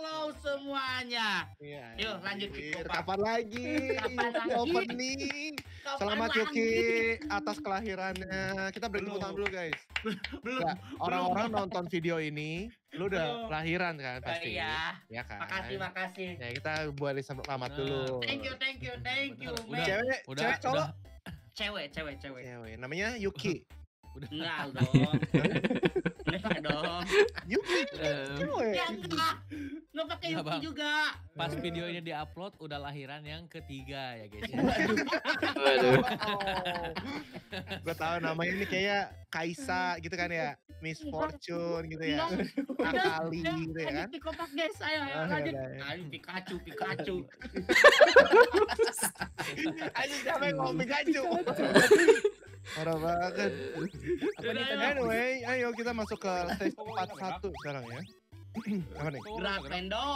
Halo semuanya. Ya, yuk lanjut. Kapan lagi? Kapan lagi? Opening. Selamat Yuki atas kelahirannya. Kita beri tepuk tangan dulu guys. Belum. Orang-orang nonton video ini, lu udah lahiran kan pasti. Iya. Ya kan. Makasih, makasih. Ya kita buat selamat dulu. Thank you, thank you, thank you. Cewek, cowok. Cewek. Namanya Yuki. Udah enggak dong. Enggak dong. Yuki cewek. Ya enggak. Enggak pakai Yuki juga. Pas video ini diupload udah lahiran yang ketiga ya guys. Waduh. Gue tahu namanya ini kayak Kaisa gitu kan ya. Miss Fortune gitu ya. Akali gitu ya kan. Lanjut di kompak guys. Ayo lanjut. Ayo Pikachu. Ayo siapa yang mau Pikachu? Parah banget. Anyway, ayo kita masuk ke stage 41 sekarang ya. Apa nih? Gerak Mendo.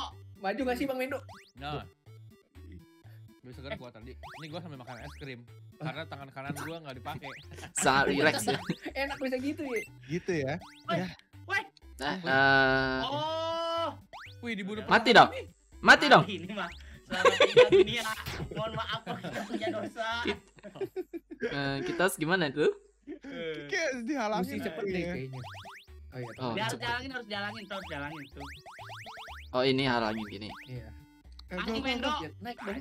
Maju gak sih Bang Mendo? Nah. Bisa kan kuat tadi. Ini gue sambil makan es krim. Karena tangan kanan gue gak dipakai. Sangat relax ya. Enak bisa gitu ya. Gitu ya. Weh. Oh. Wih dibunuh. Mati dong. Mati dong. Ini mah. Selamat tinggal dunia. Mohon maaf kalau kita punya dosa. Kita harus gimana tuh? Kayak dihalangin cepet deh kayaknya. Oh iya. Harus dihalangin tuh. Oh ini halangin gini. Iya. Masih Mendo. Naik dong.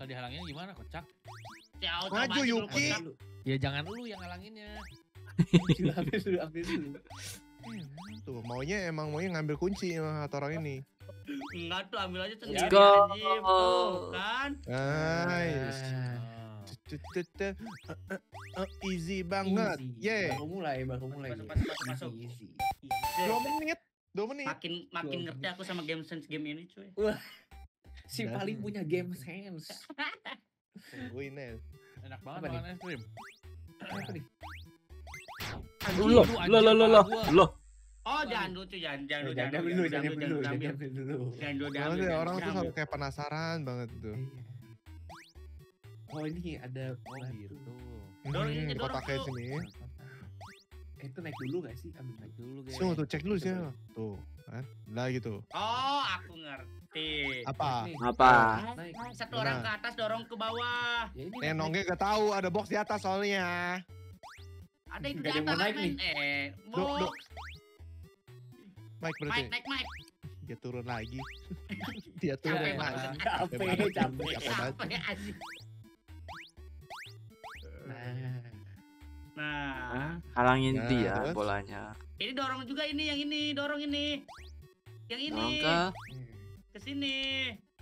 Kalau dihalangin gimana kocak? Maju Yuki. Ya jangan lu yang halanginnya. Habis dulu. Tuh maunya ngambil kunci emang kata orang ini. Enggak tuh ambil aja sendiri anjir tuh kan. Nice. Easy banget. Ye. Baru mulai. Masuk. 2 menit. Makin ngerti aku sama game sense game ini cuy. Wah. Si paling punya game sense. Wine. Enak banget makan es krim. Apa nih? Loh. Oh jangan dulu. Orang tuh sampai kayak penasaran banget tuh. Oh ini ada orang gitu. Kita pakai sini. Itu naik dulu gak sih? Ambil naik dulu guys. Tuh cek dulu sih. Tuh kan, lagi tuh. Oh aku ngerti. Apa? Satu orang ke atas dorong ke bawah. Nenongnya gak tahu ada box di atas soalnya. Ada yang di atas men. Box. Mike berarti. Dia turun lagi. Capek asik. Nah. Halangin dia bolanya. Ini dorong juga ini, yang ini, dorong ini. Yang ini. Ke sini.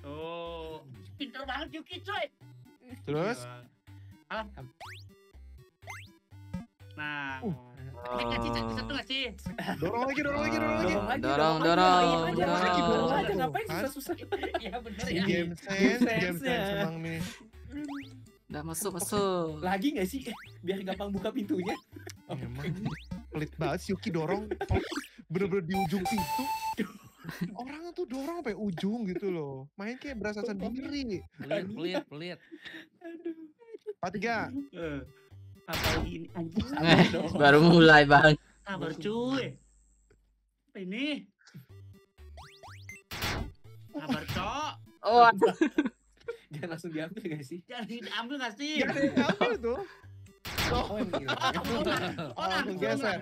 Tuh. Pinter banget Yuki coy. Terus? Alah. Nah. Satu gak sih? Dorong lagi. Dorong aja, ngapain susah-susah. Iya bener ya. Game sense emang nih. Udah masuk. Lagi gak sih? Biar gampang buka pintunya. Emang pelit banget si Yuki dorong. Bener-bener di ujung pintu. Orang tuh dorong sampai ujung gitu loh. Main kayak berasa sendiri. Pelit. Aduh. 4-3. Apa ini anjing? Baru mulai bang. Sabar cuy. Apa ini? Sabar cok. Oh. Jangan langsung diambil gak sih? Jangan diambil tuh. Oh langsung geser.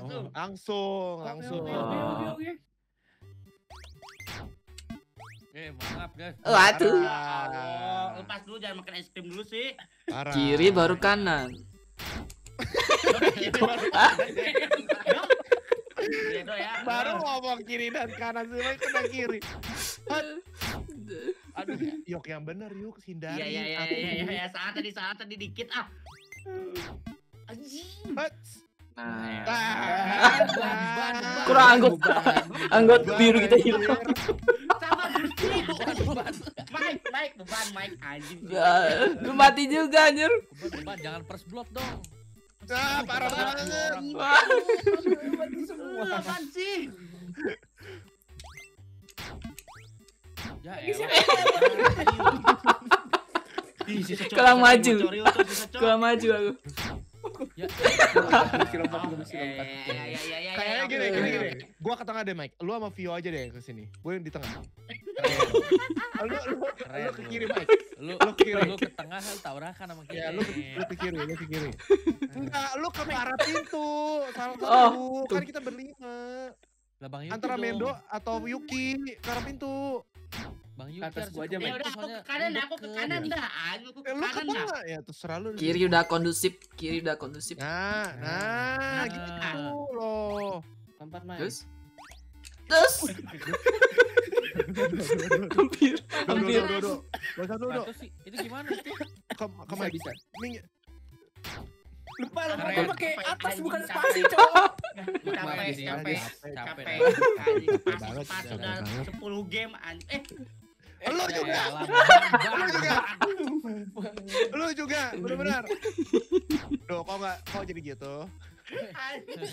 Maaf guys. Waduh. Lepas dulu jangan makan es krim dulu sih. Kiri baru kanan. Baru ngomong kiri dan kanan semuanya kena kiri. Aduh, Yok yang bener Yok, hindari. Iya, saat tadi dikit ah. Kurang anggota biru kita hilang. Mike beban Mike anjing. Gue mati juga anjir. Beban jangan first block dong. Parah banget. Apaan sih? Ya elah. Kurang maju aku. Ya Kayaknya gini. Gua ke tengah deh, Mike. Lu sama Fio aja deh ke sini. Gua yang di tengah. Lu ke kiri, Mike. Lu ke tengah, lu tabrakan sama kiri. Ya, lu ke kiri. Enggak, lu ke arah pintu. Salah satu. Kan kita berlima. Antara Mendo atau Yuki ke arah pintu. Bang Yuki atas gua aja, Mike. Aku ke kanan dah. Ya terserah lu. Kiri udah kondusif. Nah, gitu loh. Tempat main. Terus. Hampir. Dodo. Itu gimana itu? Kamu bisa. Lupa pakai atas bukan spasi, cowok. Capek. Pas udah 10 game Lu juga. Benar-benar. Duh, kok jadi gitu?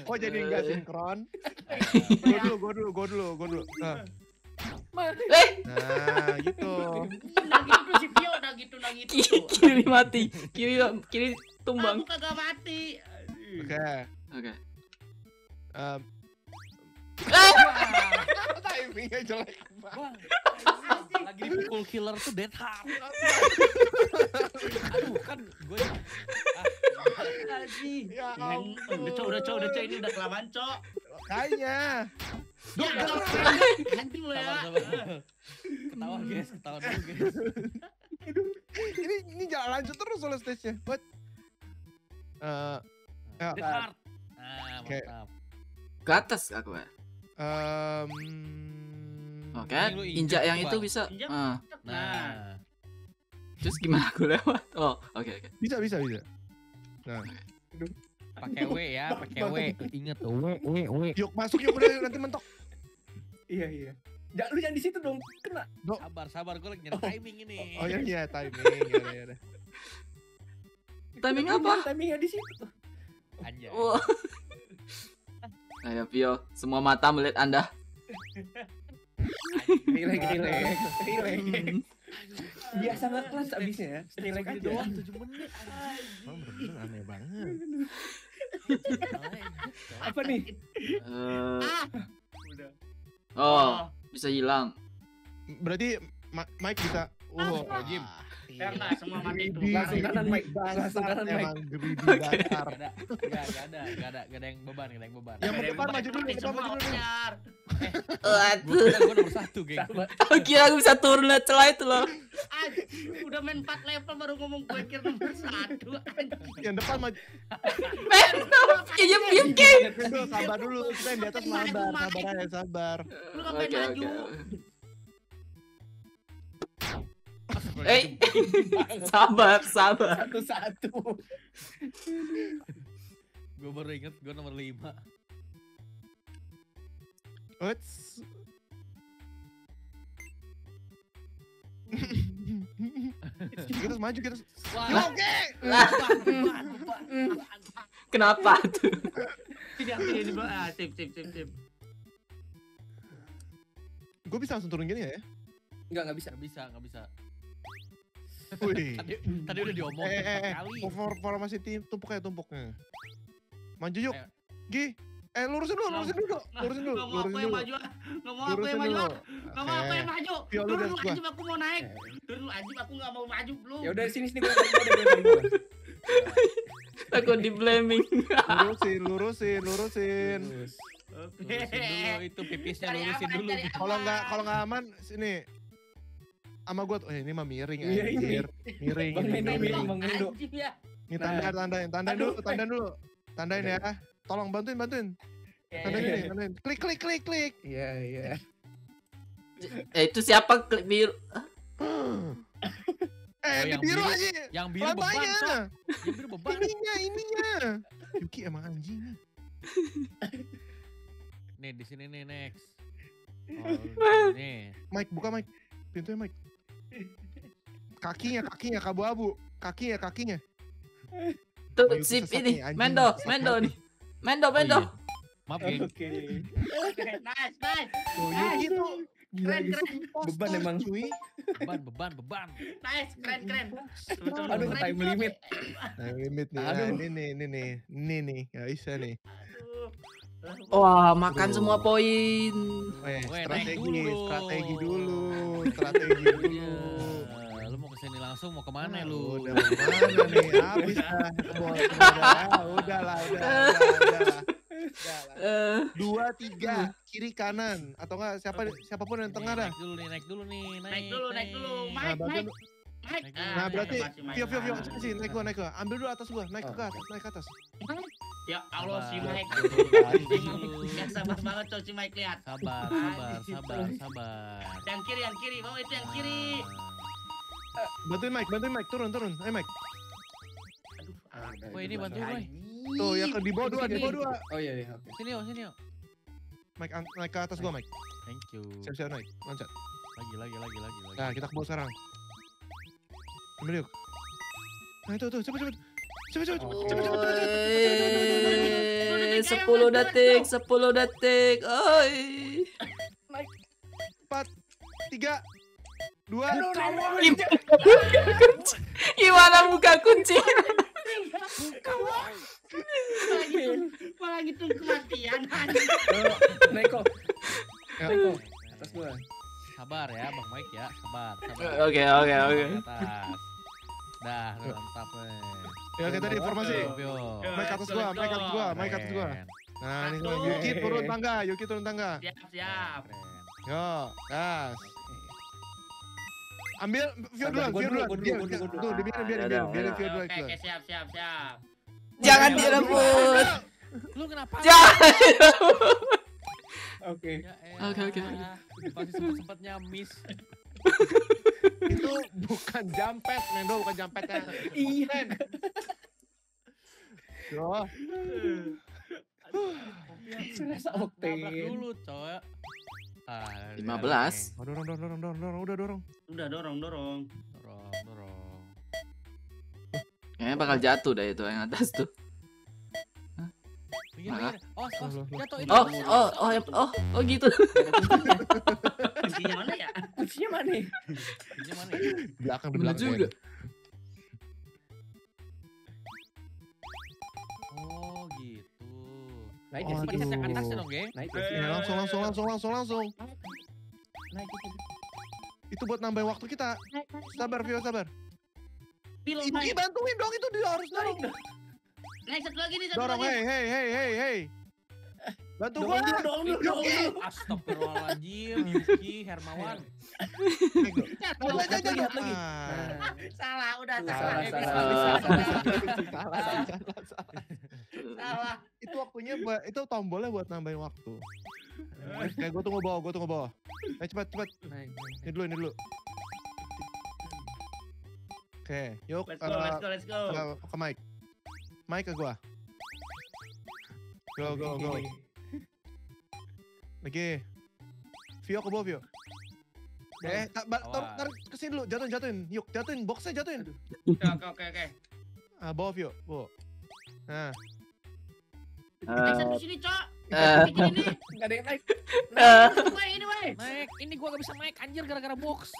Kok jadi enggak sinkron? Gua dulu. Nah, gitu. Nah gitu. Kiri mati. Kiri tumbang. Aku kagak mati. Oke. Timingnya jelek banget. Lagi dipukul killer tuh dead hard. Aduh, kan gue Anji. Ya ampun. Udah, cok. Ini udah kelamaan, cok. Kayaknya. Ketawa guys. Ini jalan lanjut terus oleh stage-nya. Buat dekat. Mantap. Ke atas aku ya. Oke, injak yang itu bisa. Nah. Terus gimana aku lewat? Oh, oke. Bisa. Nah. Pakai W. Ingat tuh. W. Yuk masuk udah nanti mentok. Iya. Lu jangan di situ dong, kena. Sabar, gue lagi nyari timing ini. Oh iya, timing. Iya. Timing apa? Timingnya di situ tuh. Anjay. Ayo Pio, semua mata melihat Anda. Rilek. Biasa nggak kelas abisnya ya. Rilek aja. 7 menit. Emang bener-bener aneh banget. Apa nih? Oh, bisa hilang. Berarti Mike bisa. Oh, Jim. Karena semua mati itu. Langsung kanan Mike. Oke. Gak ada yang beban, yang depan maju dulu. Gue nomor 1, geng. Oke, aku bisa turun liat celah itu loh. Udah main 4 level baru ngomong gue kira nomor 1. Yang depan maju. Diam, sabar dulu. Kita yang di atas sabar. Lu ngapain maju? Sabar. Satu. Gue baru inget gue nomor 5. What's? Kita maju kita. Oke. Kenapa tuh? Tidak, gue bisa langsung turun gini ya? Enggak bisa. Tadi udah diomongin kali. Formasi tim tumpuknya. Maju yuk. Gi. Lurusin dulu. Enggak mau aku yang maju. Dulu anjing aku mau naik. Dulu anjing aku enggak mau maju belum. Ya udah sini gua. Takut di blaming. Lurusin. Lurusin dulu itu pipisnya lurusin dulu. Kalau enggak aman sini. Sama gue tuh, ini mah miring. Bang Mendo. Ini tandain ya. Tolong bantuin. Tandain. Klik. Iya. Itu siapa klik biru? Biru aja. Yang biru beban. Ininya. Yuki emang anjing. Nih di sini nih next. Nih. Mike buka Mike. Pintunya Mike. Kakinya abu-abu. Kakinya. Tuh sip ini. Mendo. Maaf, geng. Nice. Tuh, Yuki tuh Keren. Beban emang cuy. Beban. Nice, keren. Aduh, time limit. Time limit nih. Aduh. Nah, ini nih. Gak bisa nih. Wah, makan semua poin. Strategi dulu. Lu mau kesini langsung, mau kemana lu? Udah kemana nih, habis lah. Udah lah. 2, 3, kiri kanan, atau enggak siapapun yang tengah dah. Naik dulu. Mike. Nah berarti Fio, sini naik gua. Ambil dulu atas gua, naik ke atas. Ya Allah si Mike. Biasa banget tuh si Mike, lihat. Sabar. Yang kiri, mau itu yang kiri. Bantuin Mike, turun. Ayo Mike. Aduh. Woi ini bantuin Mike. Tuh yang di bawah dua. Oh iya. Sini. Mike naik ke atas gua Mike. Thank you. Siap naik, loncat. Lagi. Nah kita ke bawah sekarang. Ambil yuk. Nah itu cepet. 10 detik. Oi. 4, 3, 2. Gimana buka kunci? Malah gitu kematian. Neko. Atas gua. Sabar ya Bang Mike ya, sabar. Oke. Dah, mantap. Ya kita di informasi. Mike atas gua. Nah, ini Yuki turun tangga. Siap. Yo, gas. Ambil Fio duluan. Biarin Fio duluan. Oke, siap. Jangan direbut. Lu kenapa? Oke. Pasti sempet-sempetnya miss. Itu bukan jampet, Mendo, bukan jampetnya. Iya. Loh. Serasa oktain. Nabrak dulu, coy. 15. Udah dorong. Kayaknya bakal jatuh dah itu yang atas tuh. Oh, gitu. Kuncinya mana ya? Belakang juga. Oh, gitu. Naik ke atas dong, geng. Langsung. Naik gitu. Itu buat nambahin waktu kita. Sabar Fio. Yuki bantuin dong, itu dia harus naik. Naik satu lagi. Hei. Bantu gua. Yuki. Astagfirullahaladzim, Yuki, Hermawan. Lihat lagi. Salah. Itu waktunya, itu tombolnya buat nambahin waktu. Kayak gua tunggu bawah. Ayo cepat. Ini dulu. Oke, yuk. Let's go. Ke Mike. Mike ke gua. Go. Lagi. Fio ke bawah, Fio. Tarik ke sini dulu, jatuhin. Yuk, jatuhin boxnya, jatuhin. Oke. Ah, bawah Fio, bawah. Nah. Naik sini, Cok. Enggak ada yang naik. Ini gua enggak bisa naik anjir gara-gara box.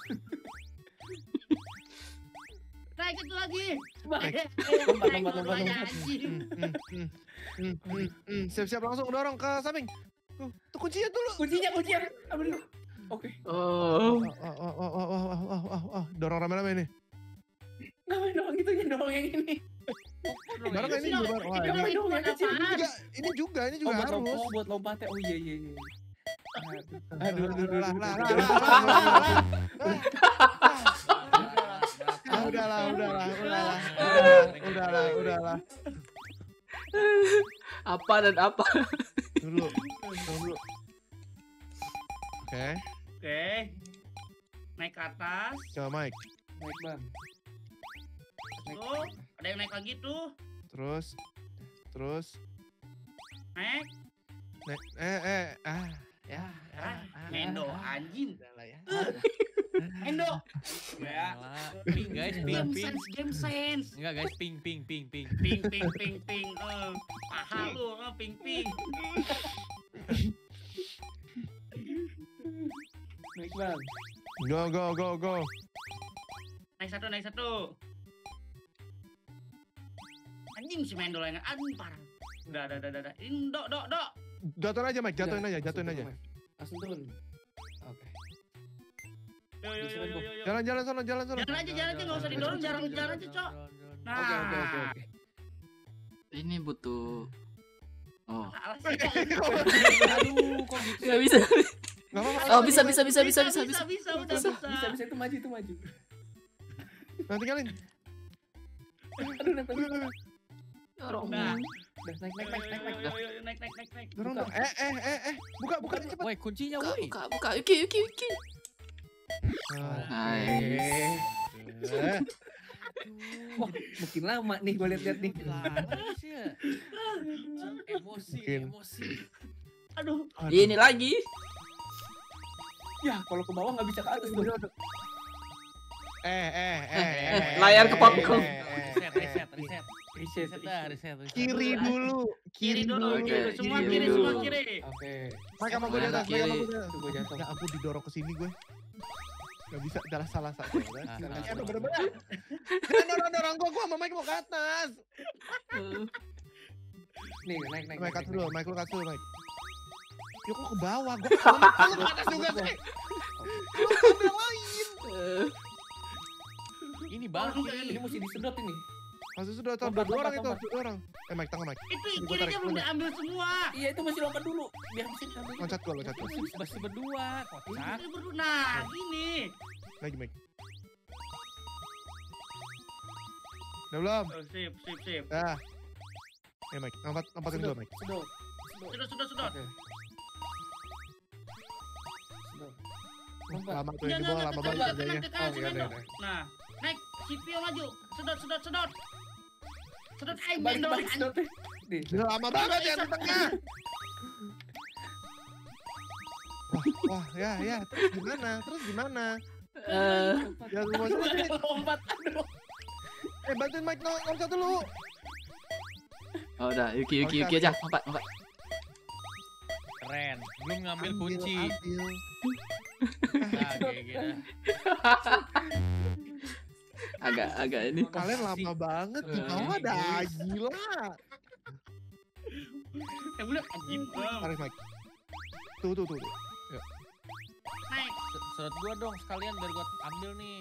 Naik itu lagi. Lompat. Siap-siap langsung dorong ke samping. Tuh kuncinya dulu. Kuncinya. Oke. Oh. Dorong rame-rame ini. Ngapain dorong gitunya, dorong yang ini. Dorong ini juga. Ini juga harus. Oh, buat lompatnya. Oh iya. Aduh. Udahlah. Apa? Dulu. Oke. Naik ke atas. Coba Mike. Naik bang. Tuh, ada yang naik lagi tuh. Terus. Naik. Mendo anjing. Udahlah ya. Mendo. Ping guys, ping. Paham lu, ping. Iqbal. Go. Naik satu. Anjing si Mendo yang anjing parah. Udah. Indo. Jatuhin aja Mike, jatuhin aja. Langsung turun. Oke. Yo. Jalan. Jalan aja enggak usah didorong, jalan aja, Cok. Nah. Oke. Ini butuh oh. Aduh, kok gitu? Enggak bisa. Oh, bisa itu maju. Nanti kalian. Aduh. Naik. Dorong dong. Eh. Buka cepat. Woi, kuncinya woi. Buka. Yuki. Hai. Wah, makin lama nih gue lihat-lihat nih. Emosi. Aduh. Ini lagi. Ya, kalau ke bawah nggak bisa ke atas tuh. Layar ke popku. Reset. Kiri dulu. Oke. Maka mau gue di atas, gue jatuh. Enggak, aku didorong ke sini gue. Enggak bisa, adalah salah satu. Dorong gue sama Mike mau ke atas. Nih, naik. Mike lu cut dulu. Yuk lo ke bawah, gue ke atas juga sih. Lo lain. Ini bang, ini mesti disedot ini. Masih sudah atau dua orang. Mike tangan Mike. Itu kirinya belum diambil semua. Iya itu masih lompat dulu. Biar bisa diambil. Loncat gua. Masih berdua. Kotak. Nah, gini. Lagi Mike. Udah belum? Sip. Nah. Ya Mike, lompatin dulu Mike. Sudah. Lama tuh di bawah, lama banget kerjanya. Nah, naik si Pio maju. Sedot. Sedot aing balik sedotnya. Lama banget ya di tengah. Wah, ya. Terus gimana? Ya gua lompat. Aduh. Bantuin Mike loncat dulu. Oh, udah, Yuki aja, lompat. Keren, belum ngambil kunci. Agak ini kalian lama banget di bawah dah gila. Bener anjing. Tarik Mike. Tuh. Ya. Naik. Serot gua dong sekalian biar gua ambil nih.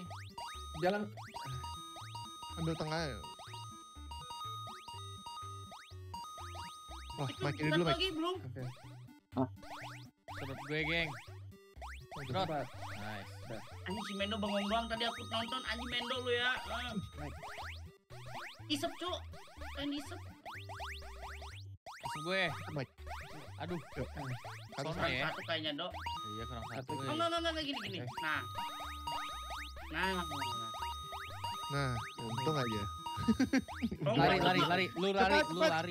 Jalan ambil tengah. Wah, Mike ini dulu Mike. Oke. Hah. Serot gue, geng. Cepat. Nice. Anji si Mendo bengong doang tadi aku nonton. Anji Mendo lu ya. Isep cu. Isep gue. Aduh. Soalnya ya. Satu kayaknya dok. Iya kurang satu. Enggak gini. Nah. Untung aja. Lari. Lu lari.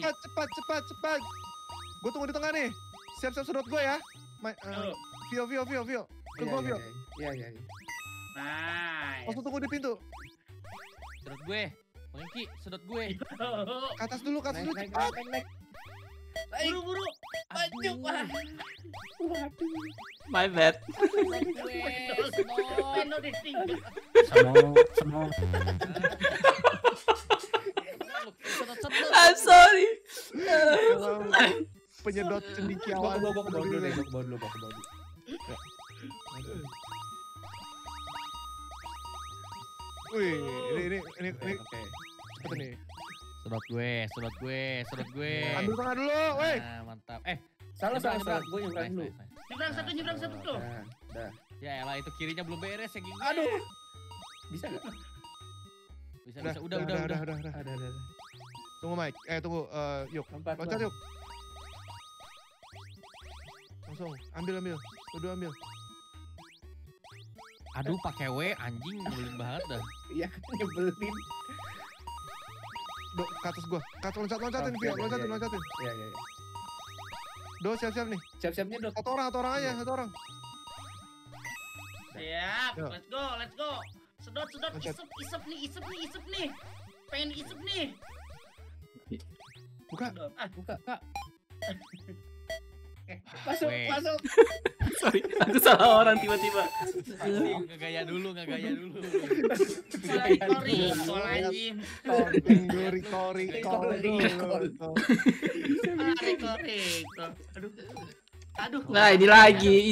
Cepat. Gue tunggu di tengah nih. Siap sedot gue ya. Fio. Tunggu Fio. Iya. Nice. Langsung tunggu di pintu. Sedot gue. Mengki, sedot gue. Ke atas dulu. Naik. Buru. Maju. My bad. Semua. I'm sorry. Penyedot cendikiawan. Bawa dulu. Wih, ini. Oke. Apa nih? Sedot gue. Ambil tengah dulu, woi. Nah, mantap. Salah. Gue nyebrang dulu. Nyebrang satu tuh. Dah. Ya elah itu kirinya belum beres ya, gini. Aduh. Bisa enggak? Bisa. Udah. Ada. Tunggu Mike. Tunggu yuk. Loncat yuk. Langsung ambil. Udah ambil. Aduh pakai W anjing nyebelin banget dah. Iya nyebelin. Do ke atas gua. Kata loncatin Pio, loncatin. Iya. Do siap-siap nih. Siap-siapnya do. Satu orang aja. Siap, ya. Let's go. Sedot. Isep nih. Pengen isep nih. Buka. Kak. Masuk. Sorry, aku salah orang tiba-tiba. Ngegaya dulu. Aduh. Nah, ini lagi.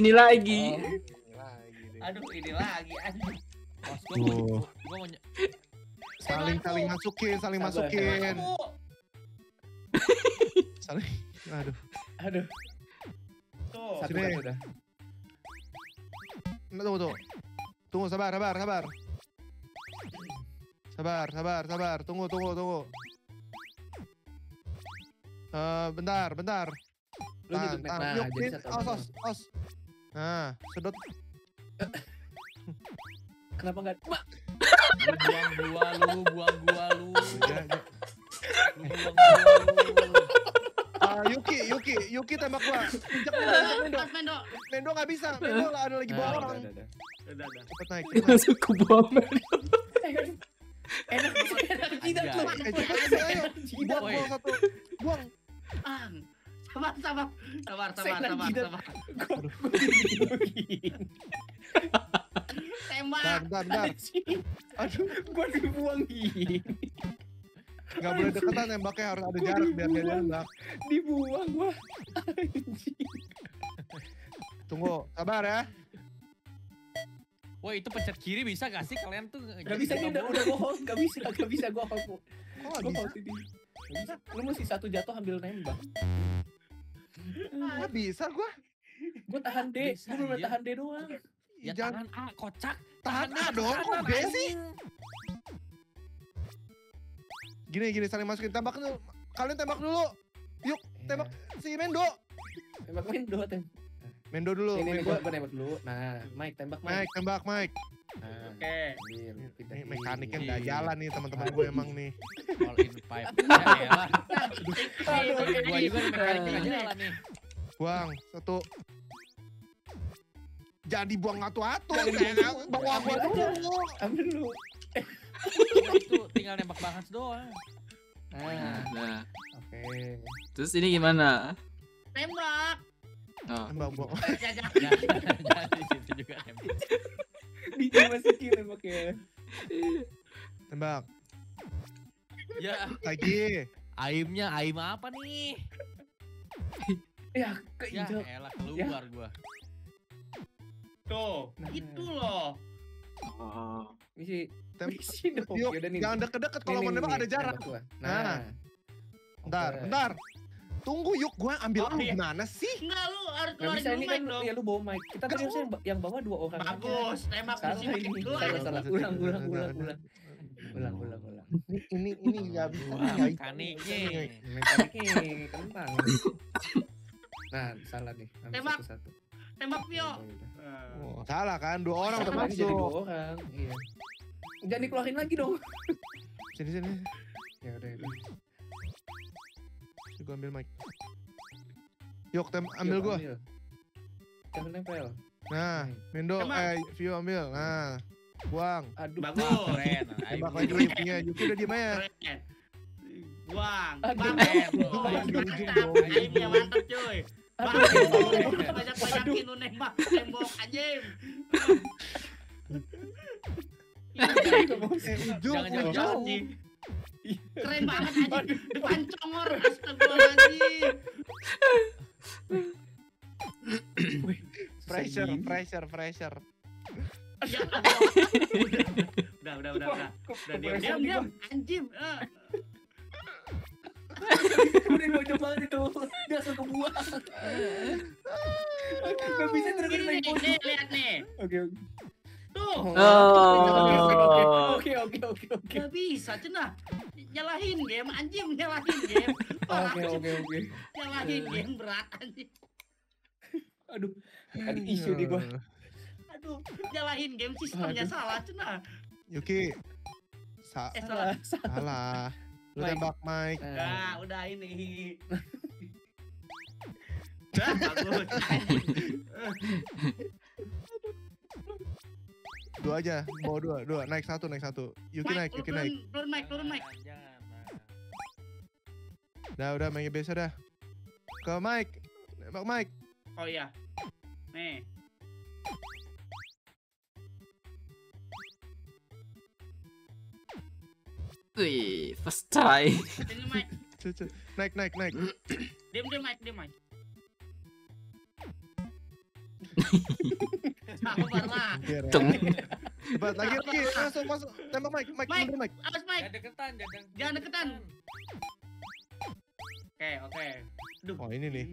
Aduh. Gua mau saling masukin. Saling. Aduh. Tuh. Sudah. Tunggu, sabar. Sabar. Tunggu. Bentar. Lu gitu, os. Nah, sedot. Kenapa enggak? Buang gua lu. Yuki tembak gua. Injak Mendo enggak bisa. Mendo lah, ada lagi bohong. Udah. Cepet naik. Masuk ke bohong. Enak tidak tuh. Ayo. Buang satu. Buang. Sabar. Bentar. Aduh, gua dibuang gini. Gak boleh deketan nembaknya, harus ada jarak biar dia nembak. Dibuang gua. Tunggu, sabar ya. Woi, itu pencet kiri bisa gak sih? Kalian tuh gak bisa, ini udah bohong. Gak bisa gua kok. Gak bisa. Lu mesti satu jatuh ambil nembak. Gak bisa gua. Gua tahan D, gua belum tahan D doang. Ya jangan A, kocak. Tahan A dong, kok B sih? Gini, saling masukin. Tembak dulu. Kalian tembak dulu. Yuk, tembak si Mendo. Mendo dulu. Ini gue nembak dulu. Nah, Mike, tembak Mike. Nah, oke. Ini mekaniknya nggak jalan nih teman-teman gue emang nih. All in pipe. Yaelah. Gue juga mekaniknya nggak jalan nih. Buang, satu. Jadi buang atu-atu, bawa dulu. Ambil dulu. Itu tinggal nembak banget doang. Nah. Oke. Terus ini gimana? Nembak. Nembak bohong. Jadi situ juga nembak. Dimasukin nembaknya. Tembak. Ya. Lagi. Aim apa nih? Ya, elah keluar gua. Tuh, itu loh. Misi dong. Jangan deket-deket, kalau mau nembak ada jarak. Nah. Bentar. Tunggu yuk, gue ambil lu gimana sih? Enggak, lu harus keluarin dulu Mike dong. Ya lu bawa Mike. Kita tadi yang bawa 2 orang. Bagus, tembak misi Mike dulu. Ulang. Ini gak bisa. Mekaniknya kentang. Nah, salah nih. Tembak. Tembak Pio. Salah kan, 2 orang termasuk. Jadi 2 orang. Iya. Jangan dikeluarin lagi dong. Sini. Ya udah. Gue ambil mic. Yuk, ambil gua. Jangan nempel. Nah, Mendo, Fio ambil. Nah, buang. Aduh. Bagus. Keren. Tembak lagi Yuki-nya. Yuki udah diem aja. Buang. Aimnya mantep cuy. Banyak-banyakin lu nembak tembok anjing. Jangan nih. Keren banget anjing. Depan congor astagfirullahaladzim. Pressure. Udah. Diam anjing. Udah bocor banget itu, dia langsung kebuang. Gak bisa terus main bola. Lihat nih. Oke. Tuh. Oke. Gak bisa cenah. Nyalahin game anjing, nyalahin game. Oke. Nyalahin game berat anjing. Aduh, ada isu di gua. Aduh, nyalahin game sistemnya salah cenah. Yuki. Salah. Lu tembak Mike. Nah, udah ini. Dah bagus. Dua aja, bawa dua. Naik satu. Yuki naik. Turun Mike. Dah udah main biasa dah. Ke Mike. Tembak Mike. Oh iya. Nih. Wih, first try. Naik. Diam, Mike. Aku parah. Coba lagi, masuk. Tembak Mike. Awas Mike. Jangan deketan. Oke. Duh. Oh, ini nih.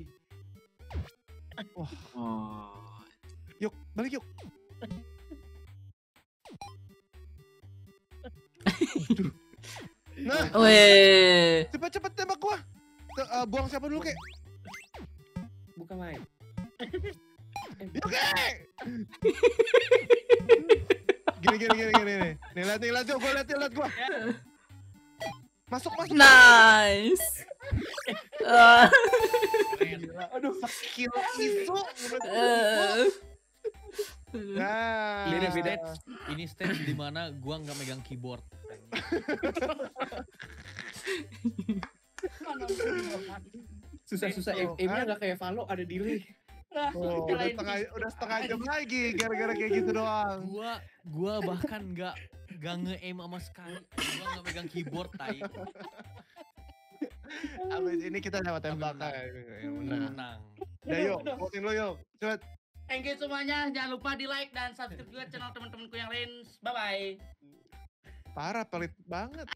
Wah. Oh. Yuk, balik yuk. Aduh. Nah. Weh. Cepat tembak gua. Buang siapa dulu, Kek? Bukan main. Yuki! Gini. Nih lihat gua, lihat gua. Masuk. Nice. Aduh, skill itu. Nah, beda-beda. Ini stage di mana gua nggak megang keyboard. Susah. Aimnya nggak kayak Valo, ada delay. Oh, udah setengah jam lagi gara-gara kayak gitu doang. Gua bahkan nggak nge-aim sama sekali. Gua nggak megang keyboard, tai. Abis ini kita dapat tembakan. Menang. Ya yuk, voting lo yuk. Cepet. Thank you semuanya. Jangan lupa di like dan subscribe juga channel teman-temanku yang lain. Bye-bye. Parah, pelit banget.